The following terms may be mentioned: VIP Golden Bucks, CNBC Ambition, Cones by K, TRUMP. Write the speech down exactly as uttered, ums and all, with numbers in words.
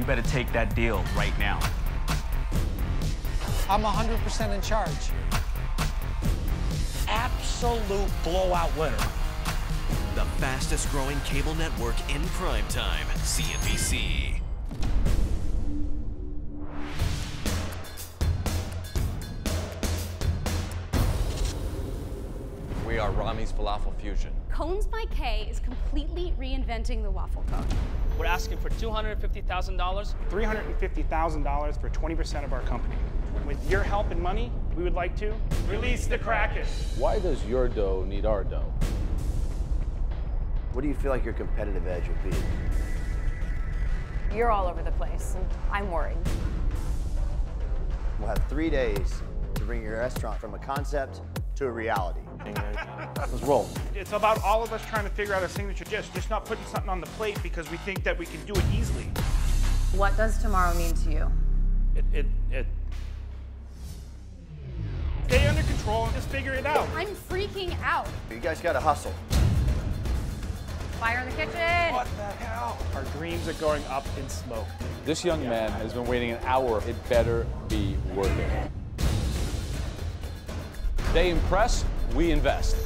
you better take that deal right now. I'm one hundred percent in charge. Absolute blowout winner. The fastest growing cable network in prime time, C N B C. We are Ramy's Falafel Fusion. Cones by K is completely reinventing the waffle cone. We're asking for two hundred fifty thousand dollars. three hundred fifty thousand dollars for twenty percent of our company. With your help and money, we would like to release the Kraken. Why does your dough need our dough? What do you feel like your competitive edge would be? You're all over the place, and I'm worried. We'll have three days to bring your restaurant from a concept to a reality. Let's roll. It's about all of us trying to figure out a signature dish, just not putting something on the plate because we think that we can do it easily. What does tomorrow mean to you? It, it, it. Stay under control and just figure it out. I'm freaking out. You guys gotta hustle. Fire in the kitchen. What the hell? Our dreams are going up in smoke. This young man has been waiting an hour. It better be worth it. They impress, we invest.